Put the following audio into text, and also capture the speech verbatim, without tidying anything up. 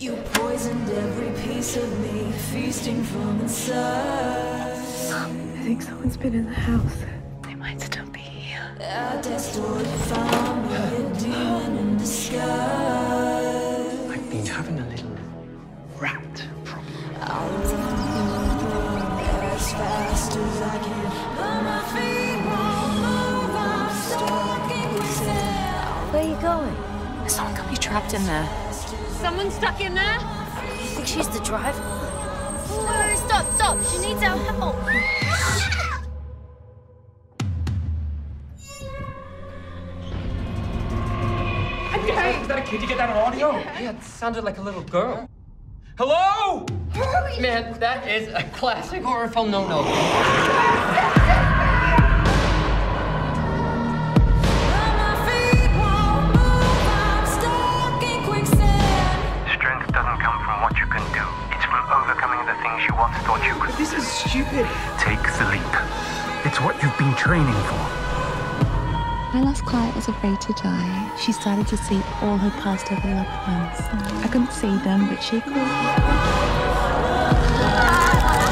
You poisoned every piece of me, feasting from inside. I think someone's been in the house. They might still be here. At that store, you found me a demon in disguise. I've been having a little rat problem. I'll run as fast as I can, but my feet won't move. I'm stalking myself. Where are you going? Someone could be trapped in there. Someone stuck in there? You think she's the driver? No, stop, stop. She needs our help. Hey, is that a kid? You get that on audio? Yeah, it sounded like a little girl. Hello? Hurry. Man, that is a classic horror film no-no. You once thought you could. This is stupid. Take the leap. It's what you've been training for. My last client was afraid to die. She started to see all her past other loved ones. I couldn't see them, but she could.